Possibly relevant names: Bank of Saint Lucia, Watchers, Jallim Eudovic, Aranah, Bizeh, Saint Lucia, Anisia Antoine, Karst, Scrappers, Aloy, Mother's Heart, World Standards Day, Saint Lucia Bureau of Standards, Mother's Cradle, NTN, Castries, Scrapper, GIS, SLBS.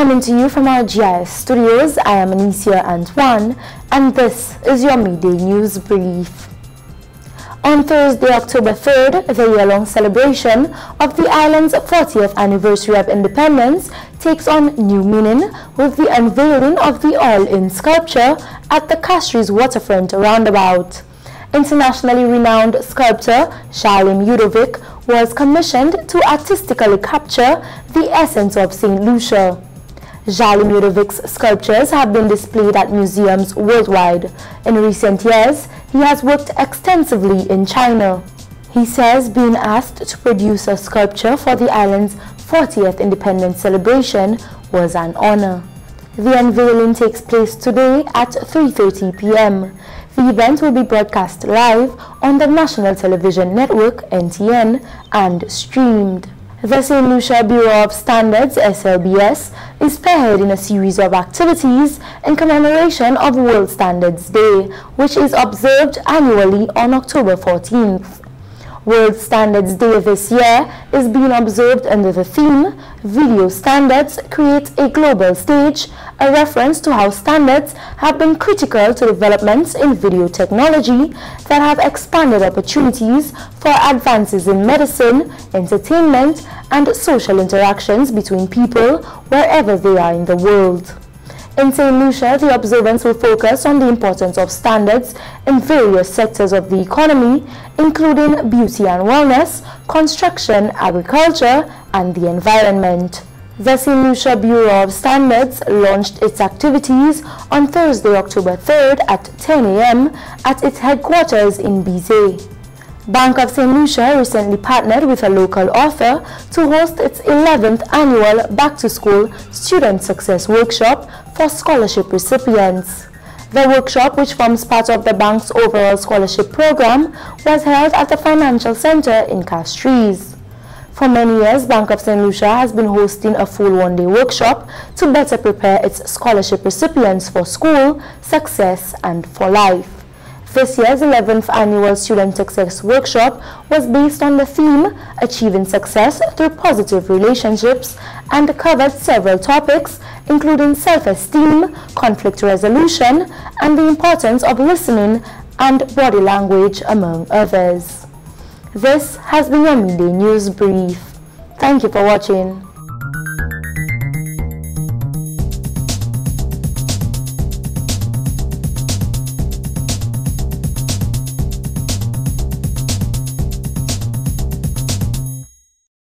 Coming to you from our GIS studios, I am Anisia Antoine, and this is your midday news brief. On Thursday, October 3rd, the year-long celebration of the island's 40th anniversary of independence takes on new meaning with the unveiling of the oil-in sculpture at the Castries waterfront roundabout. Internationally renowned sculptor Jallim Eudovic was commissioned to artistically capture the essence of Saint Lucia. Jallim Eudovic's sculptures have been displayed at museums worldwide. In recent years, he has worked extensively in China. He says being asked to produce a sculpture for the island's 40th independence celebration was an honor. The unveiling takes place today at 3:30 p.m. The event will be broadcast live on the national television network NTN and streamed. The Saint Lucia Bureau of Standards (SLBS) is spearheading a series of activities in commemoration of World Standards Day, which is observed annually on October 14th. World Standards Day this year is being observed under the theme "Video Standards Create a Global Stage," a reference to how standards have been critical to developments in video technology that have expanded opportunities for advances in medicine, entertainment, and social interactions between people wherever they are in the world. In Saint Lucia, the observance will focus on the importance of standards in various sectors of the economy, including beauty and wellness, construction, agriculture, and the environment. The Saint Lucia Bureau of Standards launched its activities on Thursday, October 3rd at 10 a.m. at its headquarters in Bizeh. Bank of Saint Lucia recently partnered with a local author to host its 11th annual Back-to-School Student Success Workshop for scholarship recipients. The workshop, which forms part of the bank's overall scholarship program, was held at the Financial Center in Castries. For many years, Bank of Saint Lucia has been hosting a full one-day workshop to better prepare its scholarship recipients for school, success, and for life. This year's 11th annual Student Success Workshop was based on the theme Achieving Success Through Positive Relationships and covered several topics including self-esteem, conflict resolution, and the importance of listening and body language, among others. This has been your midday news brief. Thank you for watching.